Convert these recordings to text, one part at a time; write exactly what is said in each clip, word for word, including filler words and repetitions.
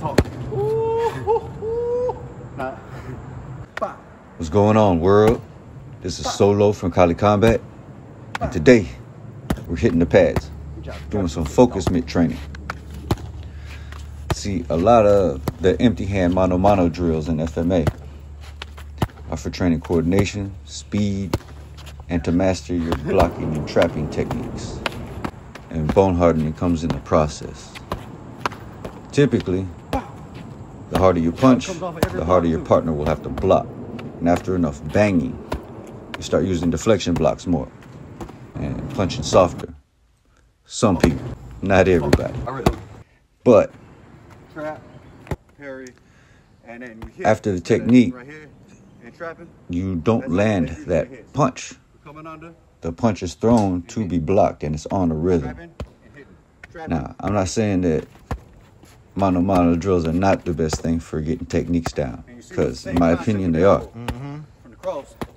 talk. Ooh, ooh, ooh. Nah. What's going on, world? This is Solo from Kali Kombat, and today we're hitting the pads, doing some focus mitt training. See, a lot of the empty hand mano mano drills in F M A are for training coordination, speed, and to master your blocking and trapping techniques. And bone hardening comes in the process. Typically, the harder you punch, the harder your partner will have to block. And after enough banging, you start using deflection blocks more and punching softer. Some people, not everybody. But after the technique, you don't land that punch. The punch is thrown to be blocked and it's on a rhythm. Now, I'm not saying that mano mano drills are not the best thing for getting techniques down, because in my opinion they are. Mm-hmm.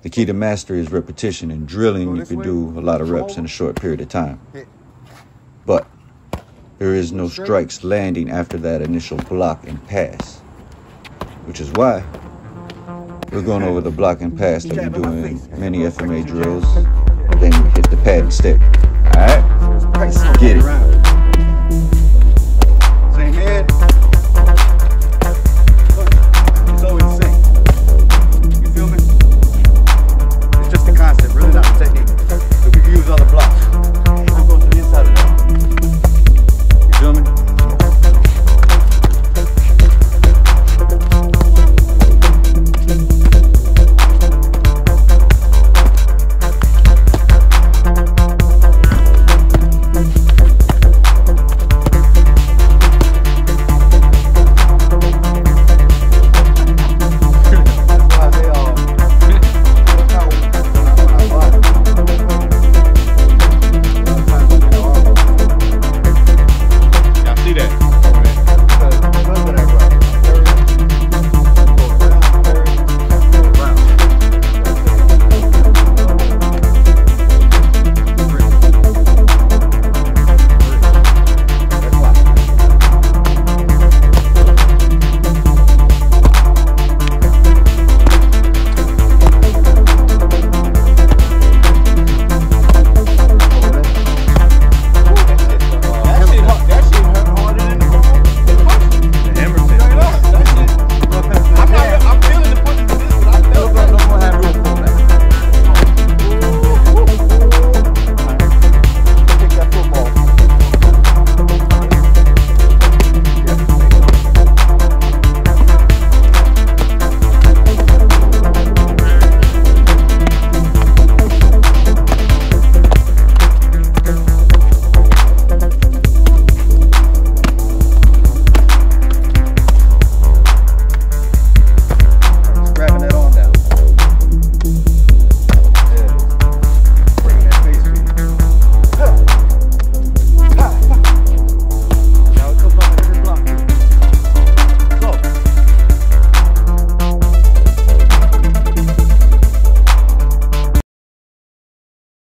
The key to mastery is repetition, and drilling you can do a lot of reps in a short period of time. But there is no strikes landing after that initial block and pass, which is why we're going over the block and pass that we do in many F M A drills, then we hit the pad and stick. Alright? Let's get it.